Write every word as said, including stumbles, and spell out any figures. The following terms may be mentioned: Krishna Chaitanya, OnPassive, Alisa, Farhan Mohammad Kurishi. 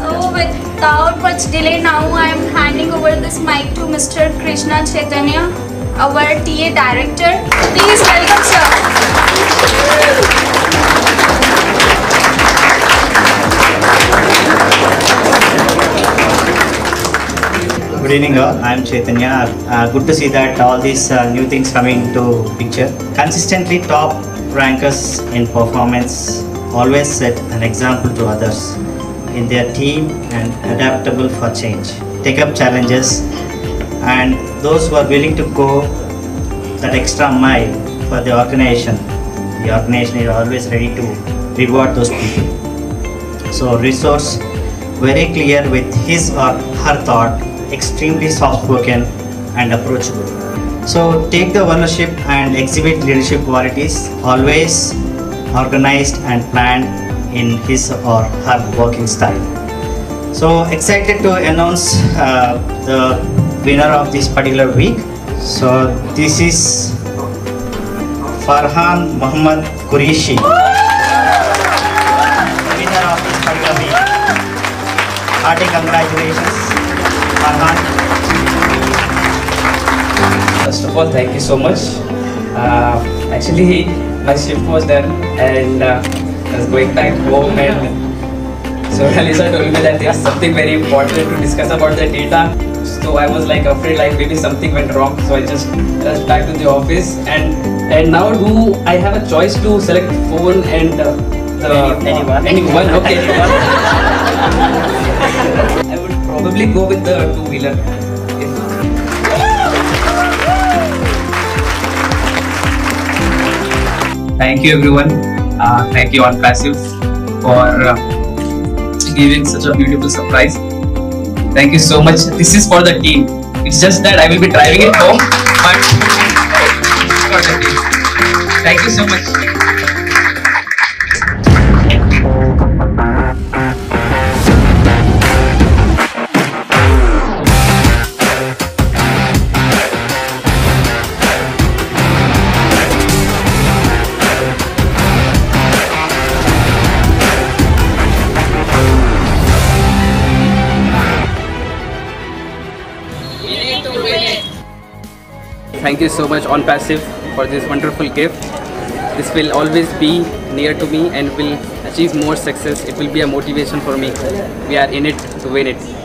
So without much delay, now I am handing over this mic to Mister Krishna Chaitanya, our T A Director. Please welcome, sir. Good evening all, I am Chaitanya. Uh, good to see that all these uh, new things coming to picture. Consistently top rankers in performance always set an example to others in their team and adaptable for change. Take up challenges, and those who are willing to go that extra mile for the organization, the organization is always ready to reward those people. So resource, very clear with his or her thought, extremely soft-spoken and approachable. So take the ownership and exhibit leadership qualities, always organized and planned in his or her working style. So excited to announce uh, the winner of this particular week. So this is Farhan Mohammad Kurishi, winner of this particular week. Hearty congratulations, Farhan. First of all, thank you so much. Uh, actually, my shift was done and uh, I was going back home, and so Alisa told me that there's something very important to discuss about the data. So I was like afraid, like maybe something went wrong. So I just rushed back to the office, and and now do I have a choice to select phone and uh, the anyone? Anyone? Okay. Anyone. I would probably go with the two-wheeler. Thank you everyone, uh, thank you OnPassive for uh, giving such a beautiful surprise. Thank you so much. This is for the team. It's just that I will be driving it home, but for the team. Thank you so much. Thank you so much OnPassive for this wonderful gift. This will always be near to me and will achieve more success. It will be a motivation for me. We are in it to win it.